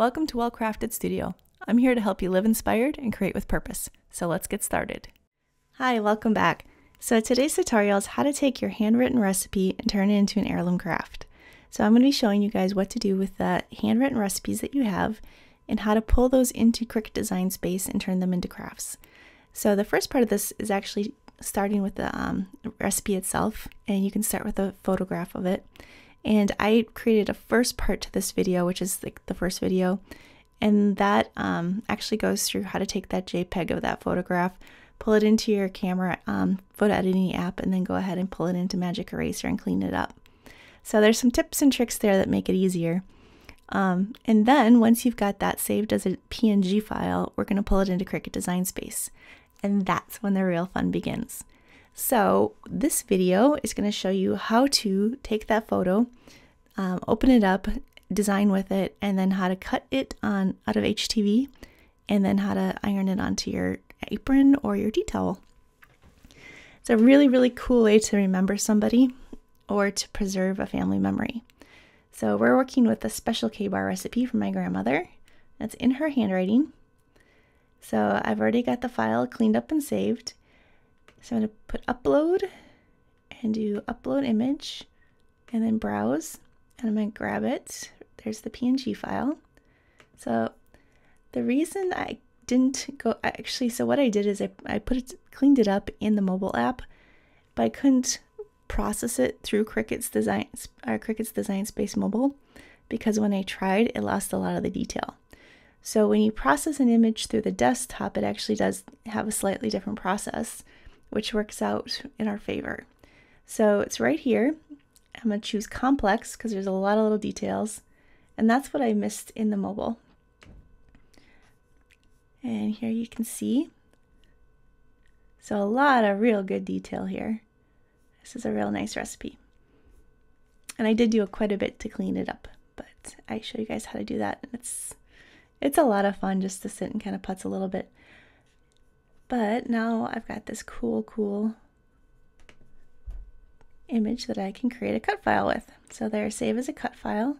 Welcome to Well Crafted Studio. I'm here to help you live inspired and create with purpose. So let's get started. Hi, welcome back. So today's tutorial is how to take your handwritten recipe and turn it into an heirloom craft. So I'm going to be showing you guys what to do with the handwritten recipes that you have and how to pull those into Cricut Design Space and turn them into crafts. So the first part of this is actually starting with the recipe itself, and you can start with a photograph of it. And I created a first part to this video, which is like the first video, and that actually goes through how to take that JPEG of that photograph, pull it into your camera photo editing app, and then go ahead and pull it into Magic Eraser and clean it up. So there's some tips and tricks there that make it easier. And then once you've got that saved as a PNG file, we're going to pull it into Cricut Design Space. And that's when the real fun begins. So this video is going to show you how to take that photo, open it up, design with it, and then how to cut it on out of HTV, and then how to iron it onto your apron or your tea towel. It's a really, really cool way to remember somebody or to preserve a family memory. So we're working with a special K-Bar recipe from my grandmother that's in her handwriting. So I've already got the file cleaned up and saved. So I'm going to put upload and do upload image and then browse, and I'm going to grab it. There's the PNG file. So the reason I didn't go actually, so what I did is I put it, cleaned it up in the mobile app, but I couldn't process it through Cricut's Design Space mobile, because when I tried, it lost a lot of the detail. So when you process an image through the desktop, it actually does have a slightly different process, which works out in our favor. So it's right here. I'm going to choose complex because there's a lot of little details, and that's what I missed in the mobile. And here you can see, so a lot of real good detail here. This is a real nice recipe, and I did do quite a bit to clean it up, but I show you guys how to do that. It's a lot of fun just to sit and kind of putz a little bit. But now I've got this cool image that I can create a cut file with. So there, save as a cut file.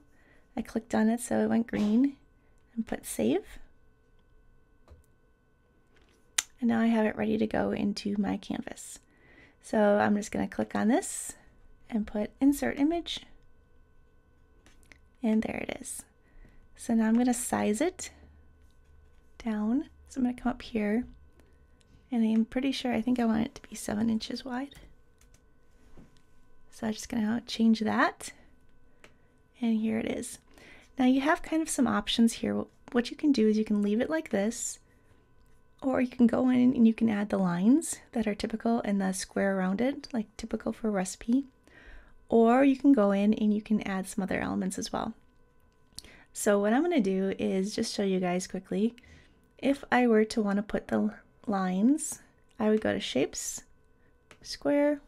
I clicked on it so it went green and put save. And now I have it ready to go into my canvas. So I'm just going to click on this and put insert image. And there it is. So now I'm going to size it down. So I'm going to come up here, and I'm pretty sure, I think I want it to be 7 inches wide. So I'm just going to change that. And here it is. Now you have kind of some options here. What you can do is you can leave it like this, or you can go in and you can add the lines that are typical and the square around it, like typical for a recipe, or you can go in and you can add some other elements as well. So what I'm going to do is just show you guys quickly. If I were to want to put the lines, I would go to shapes, square,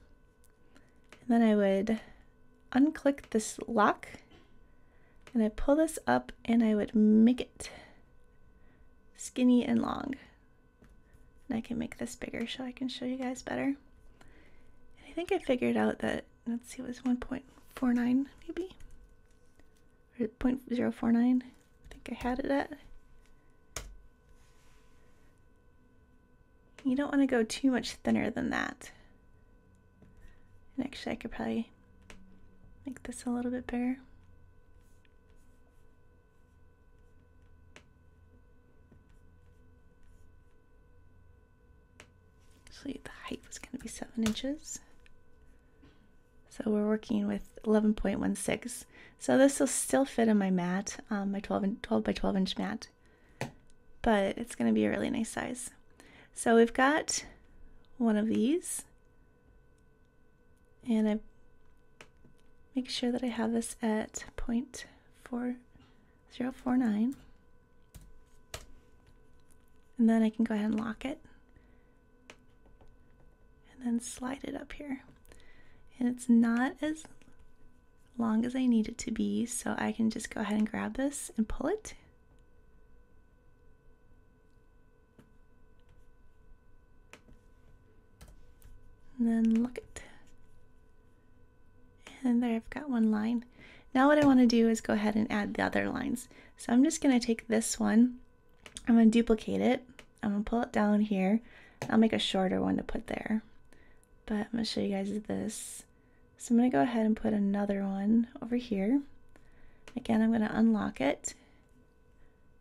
and then I would unclick this lock, and I pull this up and I would make it skinny and long. And I can make this bigger so I can show you guys better. And I think I figured out that, let's see, it was 1.49 maybe. 0.049, I think I had it at. You don't want to go too much thinner than that. And actually I could probably make this a little bit bigger. Actually the height was going to be 7 inches. So we're working with 11.16. So this will still fit in my mat, my 12 by 12 inch mat, but it's going to be a really nice size. So we've got one of these, and I make sure that I have this at 0.4049, and then I can go ahead and lock it and then slide it up here. And it's not as long as I need it to be, so I can just go ahead and grab this and pull it. And then lock it. And there, I've got one line. Now what I want to do is go ahead and add the other lines. So I'm just going to take this one, I'm going to duplicate it, I'm going to pull it down here, I'll make a shorter one to put there. But I'm going to show you guys this. So I'm going to go ahead and put another one over here. Again, I'm going to unlock it.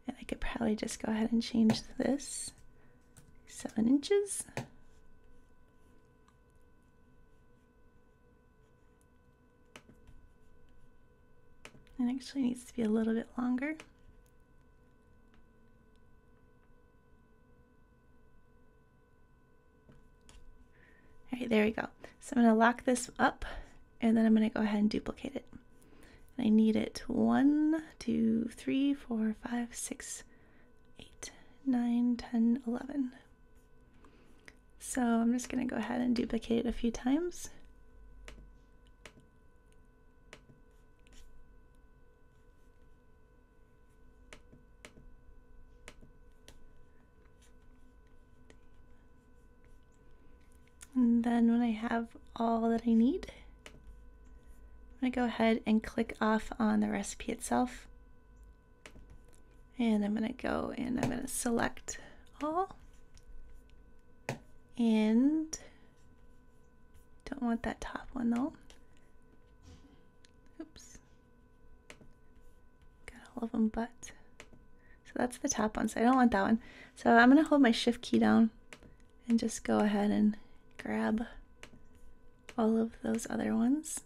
And I could probably just go ahead and change this 7 inches. It actually needs to be a little bit longer. All right, there we go. So I'm going to lock this up and then I'm going to go ahead and duplicate it. I need it 1, 2, 3, 4, 5, 6, 8, 9, 10, 11. So I'm just going to go ahead and duplicate it a few times. And then when I have all that I need, I'm going to go ahead and click off on the recipe itself. And I'm going to go and I'm going to select all. And don't want that top one though. Oops. Got all of them, but. So that's the top one, so I don't want that one. So I'm going to hold my shift key down and just go ahead and grab all of those other ones.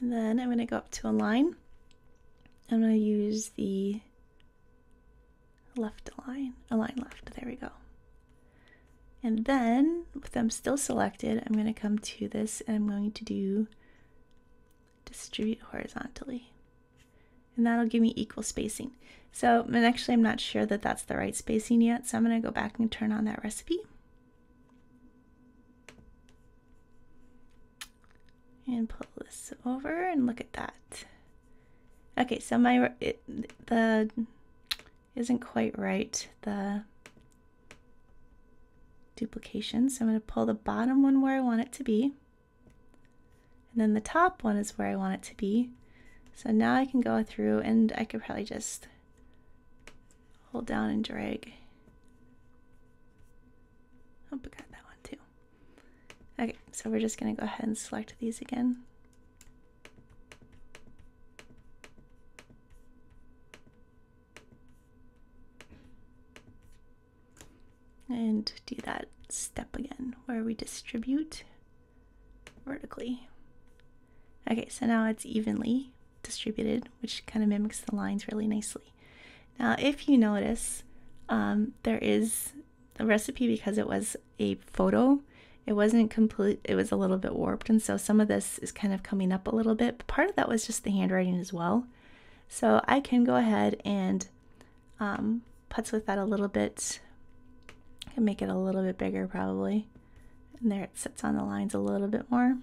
And then I'm going to go up to align. I'm going to use the left align, align left, there we go. And then, with them still selected, I'm going to come to this and I'm going to do distribute horizontally. And that'll give me equal spacing. So, and actually I'm not sure that that's the right spacing yet, so I'm going to go back and turn on that recipe. And pull this over and look at that. Okay, so my the isn't quite right, the duplication. So I'm going to pull the bottom one where I want it to be. And then the top one is where I want it to be. So now I can go through and I could probably just hold down and drag. Oh, I got that one too. Okay, so we're just going to go ahead and select these again. And do that step again where we distribute vertically. Okay, so now it's evenly distributed, which kind of mimics the lines really nicely. Now, if you notice, there is the recipe, because it was a photo, it wasn't complete, it was a little bit warped, and so some of this is kind of coming up a little bit, but part of that was just the handwriting as well. So I can go ahead and putz with that a little bit. I can make it a little bit bigger probably, and there it sits on the lines a little bit more.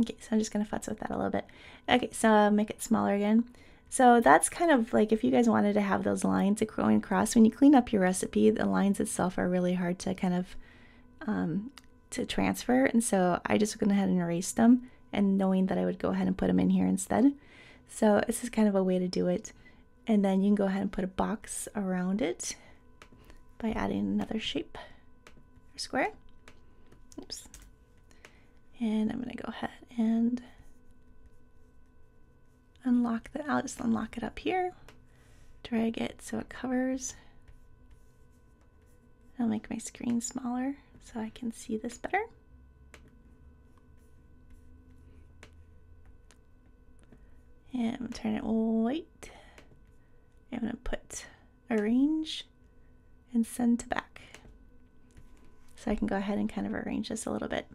Okay, so I'm just going to futz with that a little bit. Okay, so I'll make it smaller again. So that's kind of like if you guys wanted to have those lines going across. When you clean up your recipe, the lines itself are really hard to kind of to transfer. And so I just went ahead and erased them, and knowing that I would go ahead and put them in here instead. So this is kind of a way to do it. And then you can go ahead and put a box around it by adding another shape or square. Oops. And I'm going to go ahead and unlock that. I'll just unlock it up here, drag it so it covers. I'll make my screen smaller so I can see this better. And I'm going to turn it white. I'm going to put arrange and send to back. So I can go ahead and kind of arrange this a little bit.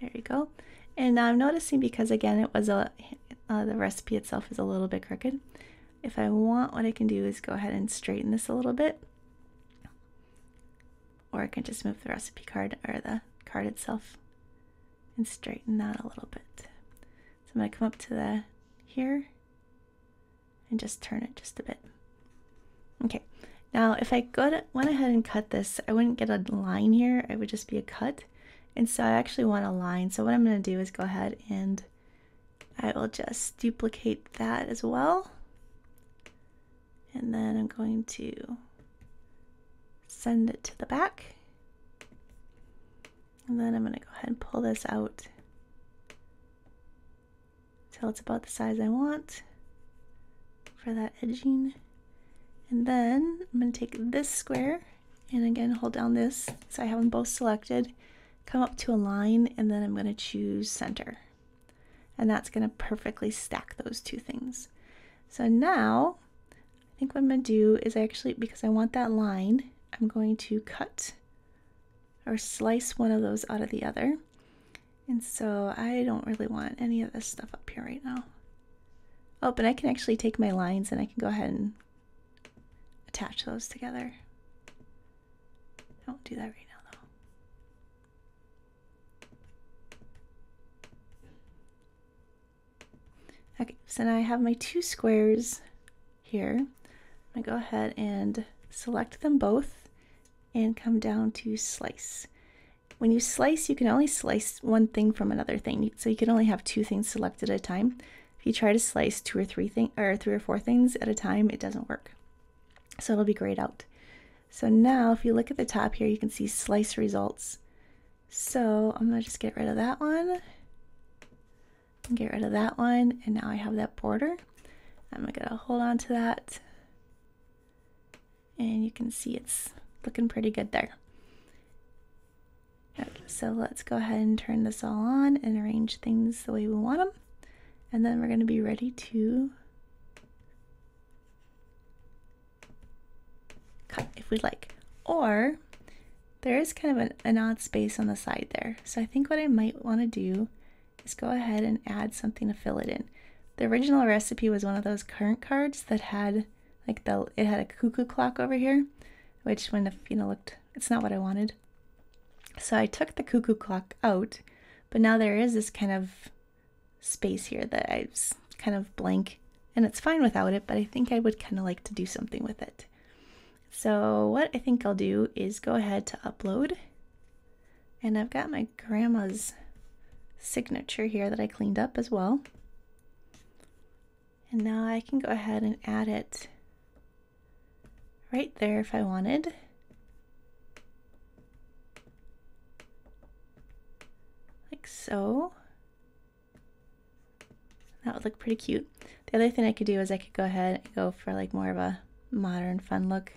There you go. And I'm noticing, because again it was a the recipe itself is a little bit crooked. If I want, what I can do is go ahead and straighten this a little bit, or I can just move the recipe card or the card itself and straighten that a little bit. So I'm going to come up to the here and just turn it just a bit. Okay, now if I went ahead and cut this, I wouldn't get a line here, it would just be a cut. And so I actually want a line. So what I'm going to do is go ahead and I will just duplicate that as well. And then I'm going to send it to the back. And then I'm going to go ahead and pull this out till it's about the size I want for that edging. And then I'm going to take this square and again hold down this so I have them both selected. Come up to a line and then I'm going to choose center. And that's going to perfectly stack those two things. So now I think what I'm going to do is actually, because I want that line, I'm going to cut or slice one of those out of the other. And so I don't really want any of this stuff up here right now. Oh, but I can actually take my lines and I can go ahead and attach those together. I won't do that right now though. Okay, so now I have my two squares here. I'm gonna go ahead and select them both and come down to slice. When you slice, you can only slice one thing from another thing. So you can only have two things selected at a time. If you try to slice three or four things at a time, it doesn't work. So it'll be grayed out. So now if you look at the top here, you can see slice results. So I'm gonna just get rid of that one and get rid of that one. And now I have that border. I'm gonna hold on to that. And you can see it's looking pretty good there. Okay, so let's go ahead and turn this all on and arrange things the way we want them. And then we're going to be ready to cut if we'd like. Or there is kind of an odd space on the side there. So I think what I might want to do is go ahead and add something to fill it in. The original recipe was one of those current cards that had like it had a cuckoo clock over here, which when the looked, it's not what I wanted. So I took the cuckoo clock out, but now there is this kind of space here that is kind of blank, and it's fine without it, but I think I would kind of like to do something with it. So what I think I'll do is go ahead to upload, and I've got my grandma's signature here that I cleaned up as well. And now I can go ahead and add it right there if I wanted. Like so. That would look pretty cute. The other thing I could do is I could go ahead and go for like more of a modern fun look,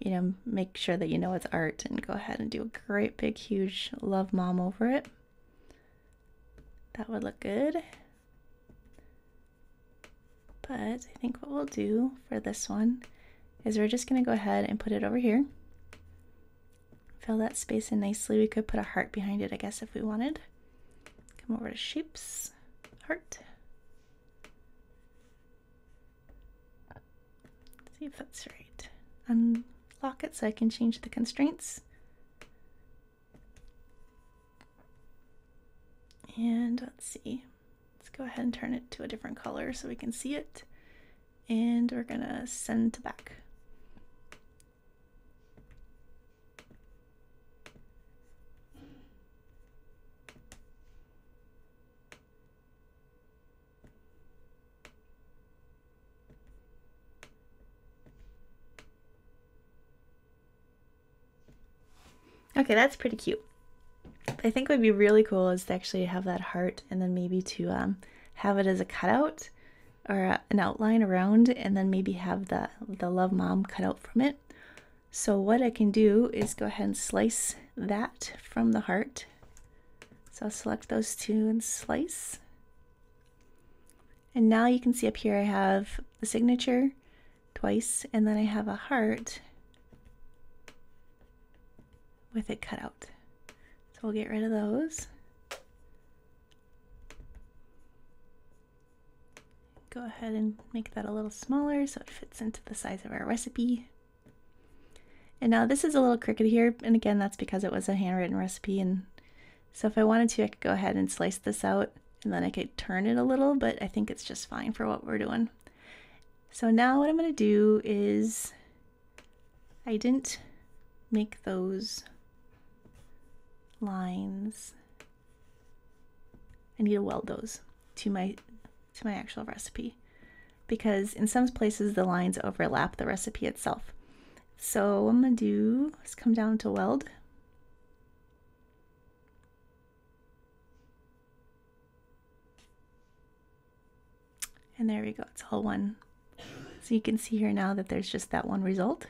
you know, make sure that you know it's art and go ahead and do a great big huge love mom over it. That would look good. But I think what we'll do for this one is we're just gonna go ahead and put it over here. Fill that space in nicely. We could put a heart behind it, I guess, if we wanted. Come over to shapes, heart. Let's see if that's right. Unlock it so I can change the constraints. And let's see. Let's go ahead and turn it to a different color so we can see it. And we're gonna send to back. Okay, that's pretty cute. I think what would be really cool is to actually have that heart and then maybe to have it as a cutout or an outline around, and then maybe have the love mom cut out from it. So what I can do is go ahead and slice that from the heart. So I'll select those two and slice. And now you can see up here I have the signature twice, and then I have a heart with it cut out. So we'll get rid of those. Go ahead and make that a little smaller so it fits into the size of our recipe. And now this is a little Cricut here, and again that's because it was a handwritten recipe, and so if I wanted to I could go ahead and slice this out and then I could turn it a little, but I think it's just fine for what we're doing. So now what I'm going to do is, I didn't make those lines. I need to weld those to my actual recipe, because in some places the lines overlap the recipe itself. So what I'm going to do is come down to weld. And there we go, it's all one. So you can see here now that there's just that one result.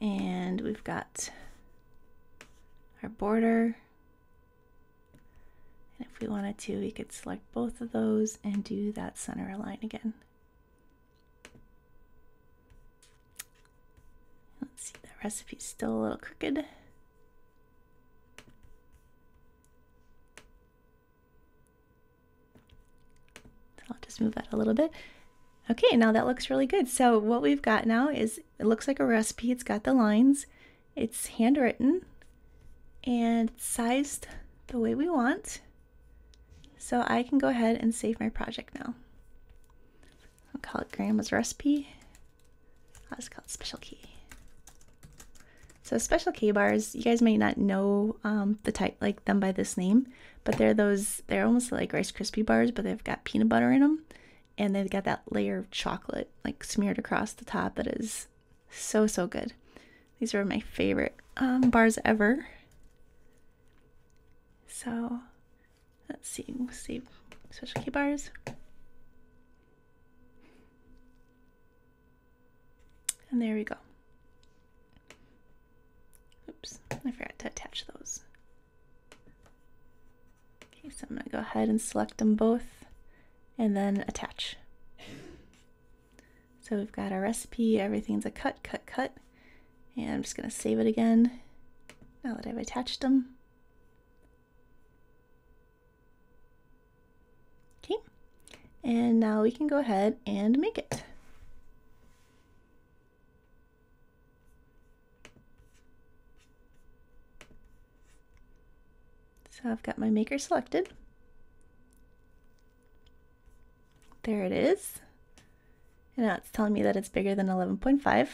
And we've got our border. And if we wanted to, we could select both of those and do that center line again. Let's see, that recipe's still a little crooked. I'll just move that a little bit. Okay, now that looks really good. So what we've got now is, it looks like a recipe. It's got the lines, it's handwritten, and it's sized the way we want. So I can go ahead and save my project now. I'll call it Grandma's Recipe. I'll just call it Special K. So special K-bars, you guys may not know the type, like them by this name, but they're those, they're almost like Rice Krispie bars, but they've got peanut butter in them, and they've got that layer of chocolate like smeared across the top. That is so, so good. These are my favorite bars ever. So let's see, we'll save special K-bars. And there we go. Oops, I forgot to attach those. Okay, so I'm going to go ahead and select them both and then attach. So we've got our recipe, everything's a cut, cut, cut. And I'm just going to save it again now that I've attached them. Okay, and now we can go ahead and make it. So I've got my maker selected. There it is. And now it's telling me that it's bigger than 11.5.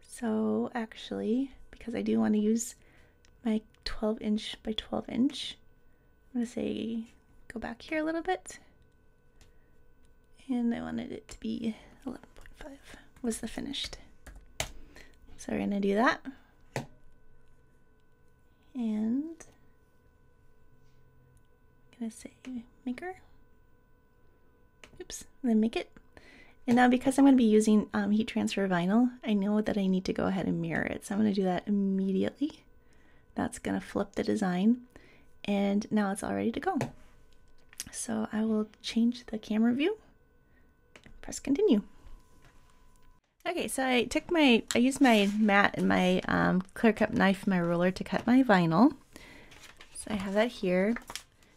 So actually, because I do want to use my 12 inch by 12 inch, I'm going to say, go back here a little bit. And I wanted it to be 11.5 was the finished. So we're going to do that. And I'm going to say maker, oops, and then make it. And now because I'm going to be using heat transfer vinyl, I know that I need to go ahead and mirror it. So I'm going to do that immediately. That's going to flip the design. And now it's all ready to go. So I will change the camera view, press continue. Okay, so I took my, I used my mat and my clear cut knife, my ruler to cut my vinyl. So I have that here,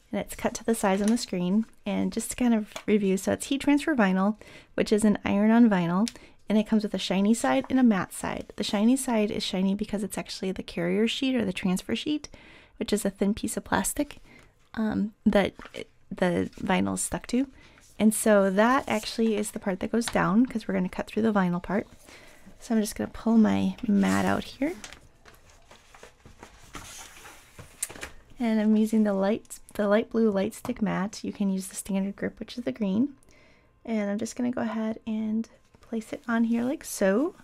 and it's cut to the size on the screen. And just to kind of review, so it's heat transfer vinyl, which is an iron-on vinyl, and it comes with a shiny side and a matte side. The shiny side is shiny because it's actually the carrier sheet or the transfer sheet, which is a thin piece of plastic that the vinyl is stuck to. And so that actually is the part that goes down because we're going to cut through the vinyl part. So I'm just going to pull my mat out here. And I'm using the light blue light stick mat. You can use the standard grip, which is the green. And I'm just going to go ahead and place it on here like so.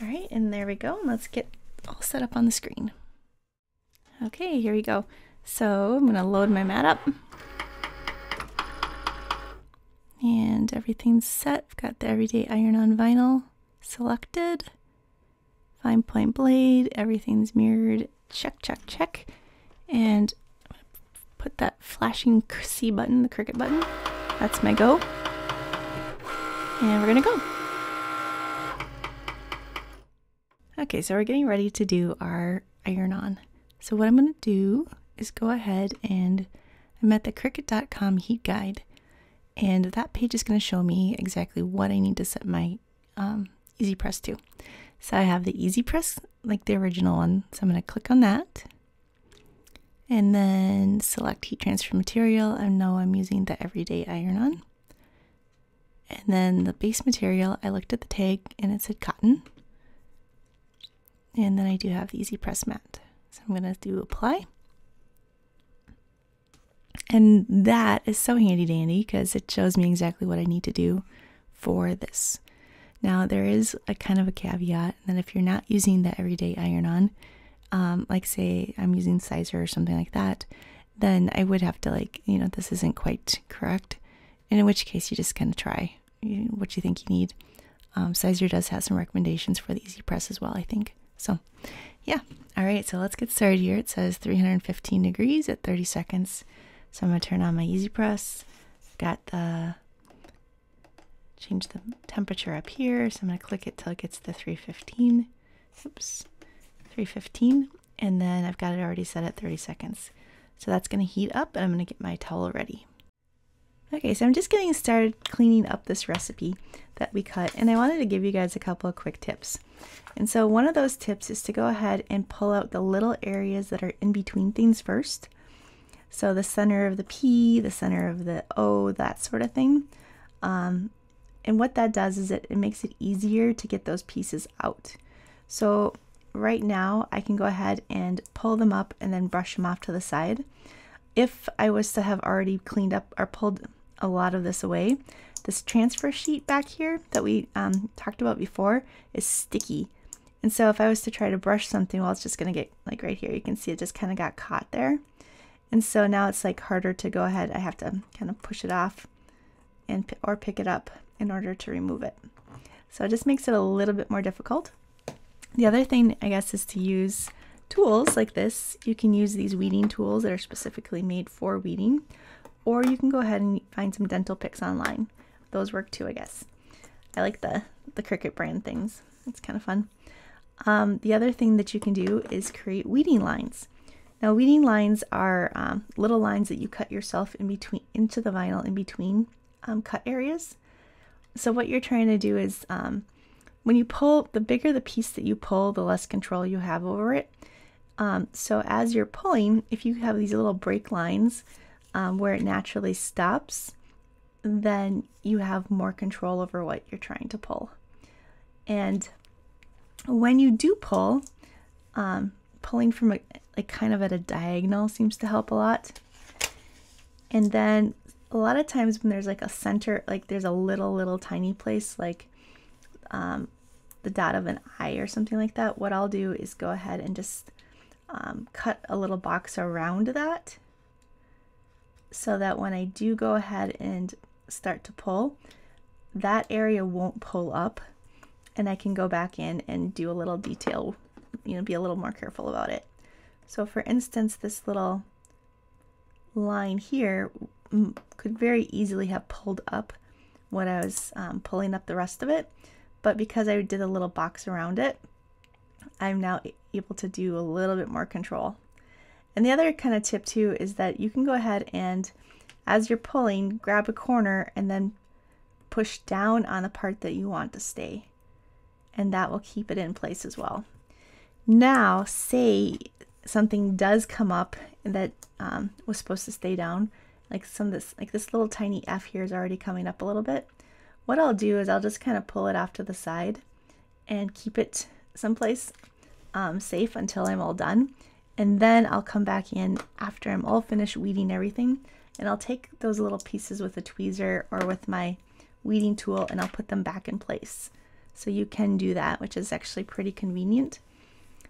All right, and there we go. And let's get all set up on the screen. Okay, here we go. So I'm going to load my mat up. And everything's set. I've got the everyday iron-on vinyl selected, fine point blade, everything's mirrored, check, check, check. And I'm gonna put that flashing C button, the Cricut button, that's my go. And we're gonna go. Okay, so we're getting ready to do our iron-on. So what I'm gonna do is go ahead and I'm at the Cricut.com heat guide. And that page is going to show me exactly what I need to set my EasyPress to. So I have the EasyPress, like the original one. So I'm going to click on that and then select heat transfer material. I know I'm using the everyday iron-on. And then the base material, I looked at the tag and it said cotton. And then I do have the EasyPress mat. So I'm going to do apply. And that is so handy dandy because it shows me exactly what I need to do for this. Now there is a kind of a caveat that if you're not using the everyday iron-on, like say I'm using sizer or something like that, then I would have to this isn't quite correct. And in which case you just kind of try what you think you need. Sizer does have some recommendations for the EasyPress as well, I think. So yeah. All right. So let's get started here. It says 315 degrees at 30 seconds. So I'm going to turn on my EasyPress. I've got the change the temperature up here. So I'm going to click it till it gets to 315. Oops, 315. And then I've got it already set at 30 seconds. So that's going to heat up and I'm going to get my towel ready. Okay, so I'm just getting started cleaning up this recipe that we cut, and I wanted to give you guys a couple of quick tips. And so one of those tips is to go ahead and pull out the little areas that are in between things first. So the center of the P, the center of the O, that sort of thing. And what that does is it makes it easier to get those pieces out. So right now I can go ahead and pull them up and then brush them off to the side. If I was to have already cleaned up or pulled a lot of this away, this transfer sheet back here that we talked about before is sticky. And so if I was to try to brush something, well, it's just going to get like right here. You can see it just kind of got caught there. And so now it's like harder to go ahead. I have to kind of push it off and or pick it up in order to remove it. So it just makes it a little bit more difficult. The other thing, I guess, is to use tools like this. You can use these weeding tools that are specifically made for weeding, or you can go ahead and find some dental picks online. Those work too, I guess. I like the Cricut brand things. It's kind of fun. The other thing that you can do is create weeding lines. Now, weeding lines are little lines that you cut yourself in between into the vinyl in between cut areas. So what you're trying to do is when you pull, the bigger the piece that you pull, the less control you have over it. So as you're pulling, if you have these little break lines where it naturally stops, then you have more control over what you're trying to pull. And when you do pull, pulling from like kind of at a diagonal seems to help a lot. And then a lot of times when there's like a center, like there's a little tiny place like the dot of an eye or something like that, what I'll do is go ahead and just cut a little box around that so that when I do go ahead and start to pull, that area won't pull up and I can go back in and do a little detail, be a little more careful about it. So for instance, this little line here could very easily have pulled up when I was pulling up the rest of it, but because I did a little box around it, I'm now able to do a little bit more control. And the other kind of tip too is that you can go ahead and as you're pulling, grab a corner and then push down on the part that you want to stay. And that will keep it in place as well. Now, say something does come up that was supposed to stay down, like this little tiny F here is already coming up a little bit. What I'll do is I'll just kind of pull it off to the side and keep it someplace safe until I'm all done. And then I'll come back in after I'm all finished weeding everything, and I'll take those little pieces with a tweezer or with my weeding tool and I'll put them back in place. So you can do that, which is actually pretty convenient.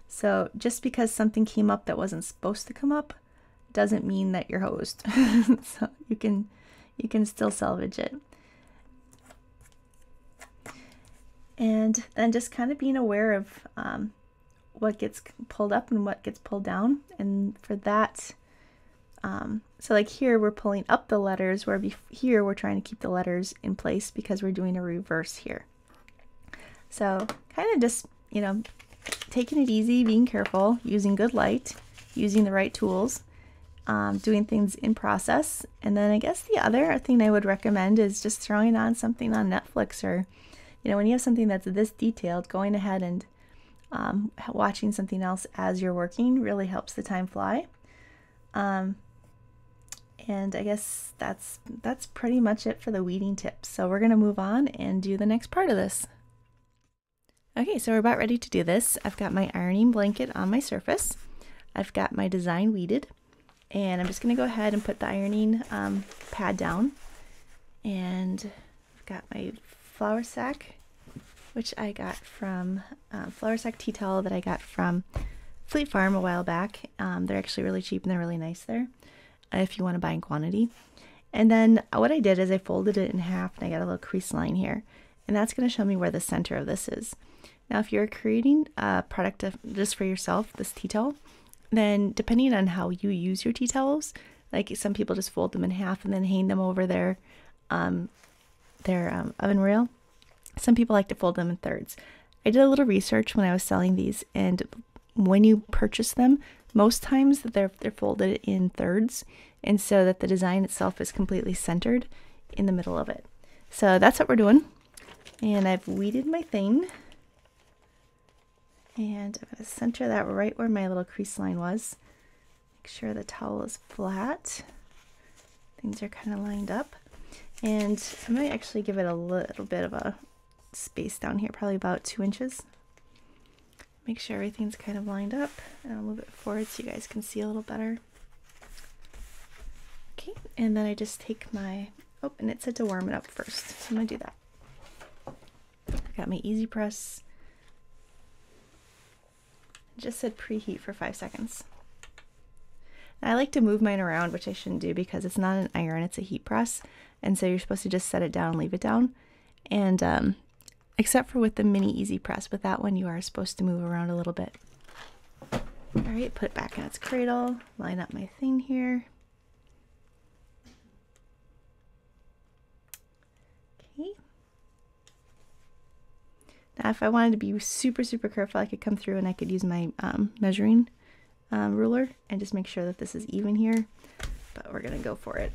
So just because something came up that wasn't supposed to come up doesn't mean that you're hosed. So you can still salvage it. And then just kind of being aware of what gets pulled up and what gets pulled down. And for that, so like here we're pulling up the letters, where here we're trying to keep the letters in place because we're doing a reverse here. So kind of just, taking it easy, being careful, using good light, using the right tools, doing things in process. And then I guess the other thing I would recommend is just throwing on something on Netflix, or when you have something that's this detailed, going ahead and watching something else as you're working really helps the time fly. And I guess that's pretty much it for the weeding tips. So we're gonna move on and do the next part of this. Okay, so we're about ready to do this. I've got my ironing blanket on my surface. I've got my design weeded, and I'm just gonna go ahead and put the ironing pad down. And I've got my flour sack, which I got from flour sack tea towel that I got from Fleet Farm a while back. They're actually really cheap and they're really nice there if you want to buy in quantity. And then what I did is I folded it in half and I got a little crease line here, and that's going to show me where the center of this is. Now if you're creating a product just for yourself, this tea towel, then depending on how you use your tea towels, like some people just fold them in half and then hang them over their oven rail. Some people like to fold them in thirds. I did a little research when I was selling these, and when you purchase them, most times they're folded in thirds, and so that the design itself is completely centered in the middle of it. So that's what we're doing. And I've weeded my thing, and I'm gonna center that right where my little crease line was. Make sure the towel is flat. Things are kind of lined up. And I might actually give it a little bit of a space down here, probably about 2 inches. Make sure everything's kind of lined up, and I'll move it forward so you guys can see a little better. Okay, and then I just take my, oh, and it said to warm it up first, so I'm gonna do that. I've got my EasyPress. It just said preheat for 5 seconds. And I like to move mine around, which I shouldn't do because it's not an iron, it's a heat press. And so you're supposed to just set it down, leave it down. And except for with the mini EasyPress, with that one you are supposed to move around a little bit. All right, put it back in its cradle, line up my thing here. Okay. Now if I wanted to be super, super careful, I could come through and I could use my measuring ruler and just make sure that this is even here, but we're gonna go for it.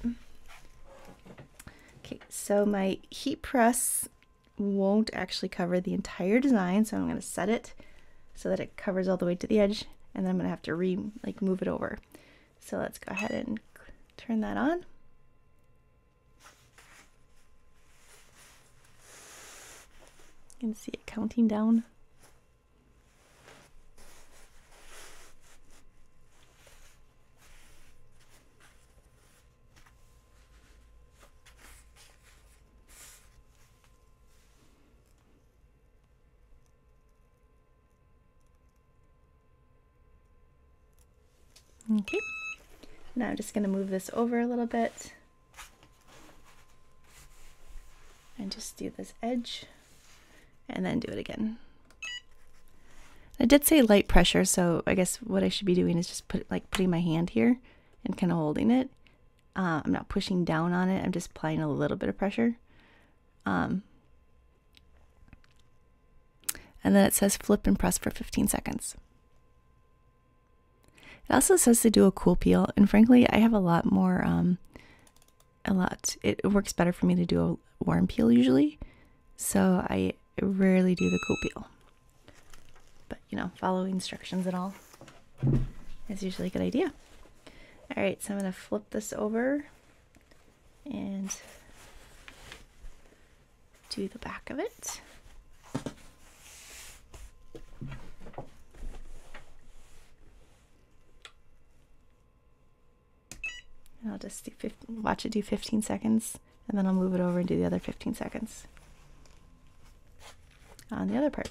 Okay, so my heat press won't actually cover the entire design, so I'm going to set it so that it covers all the way to the edge, and then I'm going to have to move it over. So let's go ahead and turn that on. You can see it counting down. Okay, now I'm just going to move this over a little bit and just do this edge and then do it again. I did say light pressure, so I guess what I should be doing is just putting my hand here and kind of holding it. I'm not pushing down on it, I'm just applying a little bit of pressure. And then it says flip and press for 15 seconds. It also says to do a cool peel, and frankly, I have a lot more, it works better for me to do a warm peel usually, so I rarely do the cool peel. But, you know, following instructions and all is usually a good idea. All right, so I'm going to flip this over and do the back of it. And I'll just do watch it do 15 seconds, and then I'll move it over and do the other 15 seconds on the other part.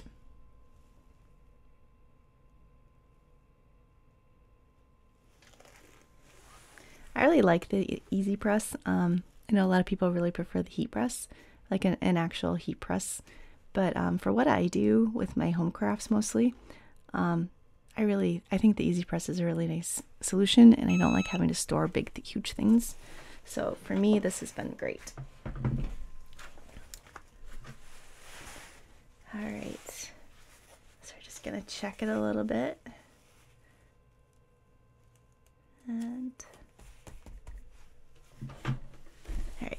I really like the easy press. I know a lot of people really prefer the heat press, like an actual heat press, but for what I do with my home crafts mostly, I think the EasyPress is a really nice solution, and I don't like having to store big, huge things. So for me, this has been great. All right, so we're just gonna check it a little bit. And, all right,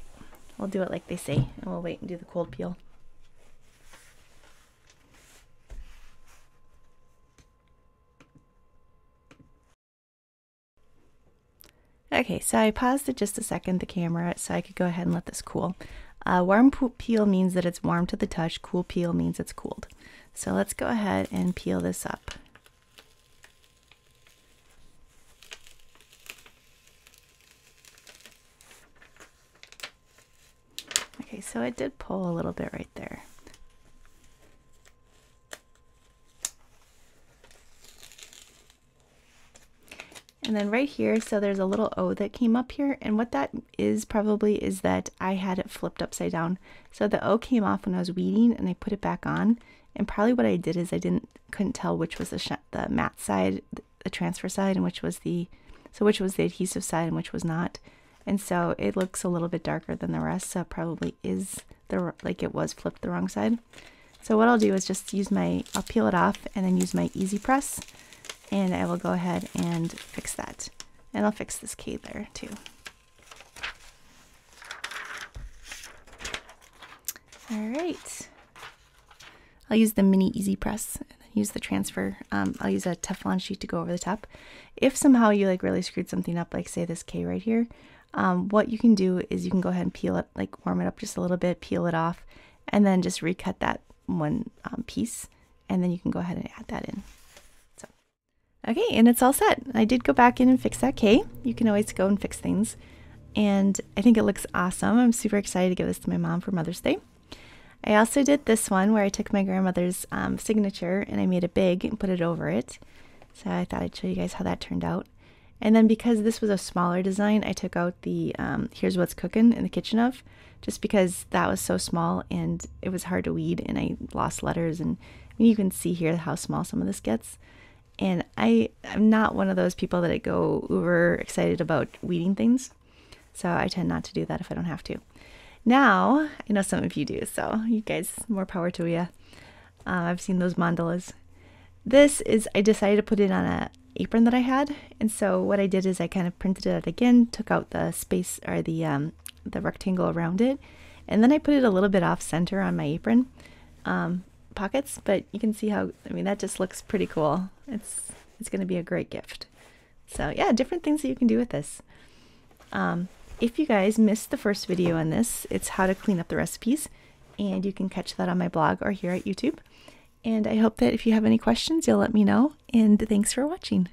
we'll do it like they say, and we'll wait and do the cold peel. Okay, so I paused it just a second, the camera, so I could go ahead and let this cool. Warm peel means that it's warm to the touch, cool peel means it's cooled. So let's go ahead and peel this up. Okay, so it did pull a little bit right there. And then right here, so there's a little O that came up here, and what that is probably is that I had it flipped upside down. So the O came off when I was weeding and I put it back on, and probably what I did is I couldn't tell which was the matte side, the transfer side, and which was the adhesive side and which was not. And so it looks a little bit darker than the rest, so it probably is like it was flipped the wrong side. So what I'll do is just use I'll peel it off and then use my EasyPress. And I will go ahead and fix that. And I'll fix this K there too. All right. I'll use the mini EasyPress and then use the transfer. I'll use a Teflon sheet to go over the top. If somehow you like really screwed something up, like say this K right here, what you can do is you can go ahead and peel it, like warm it up just a little bit, peel it off, and then just recut that one piece. And then you can go ahead and add that in. Okay, and it's all set. I did go back in and fix that K. You can always go and fix things. And I think it looks awesome. I'm super excited to give this to my mom for Mother's Day. I also did this one where I took my grandmother's signature and I made it big and put it over it. So I thought I'd show you guys how that turned out. And then because this was a smaller design, I took out the here's what's cooking in the kitchen of, just because that was so small and it was hard to weed and I lost letters. And I mean, you can see here how small some of this gets. And I'm not one of those people that I go over excited about weeding things. So I tend not to do that if I don't have to. Now, I know some of you do, so you guys, more power to you. I've seen those mandalas. This is, I decided to put it on an apron that I had. And so what I did is I kind of printed it out again, took out the space or the rectangle around it. And then I put it a little bit off center on my apron. Pockets, but you can see how, I mean, that just looks pretty cool. It's going to be a great gift. So yeah, different things that you can do with this. If you guys missed the first video on this, it's how to clean up the recipes, and you can catch that on my blog or here at YouTube. And I hope that if you have any questions, you'll let me know, and thanks for watching.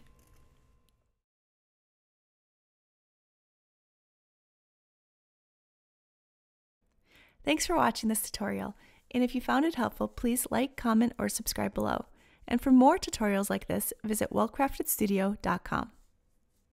Thanks for watching this tutorial. And if you found it helpful, please like, comment, or subscribe below. And for more tutorials like this, visit wellcraftedstudio.com.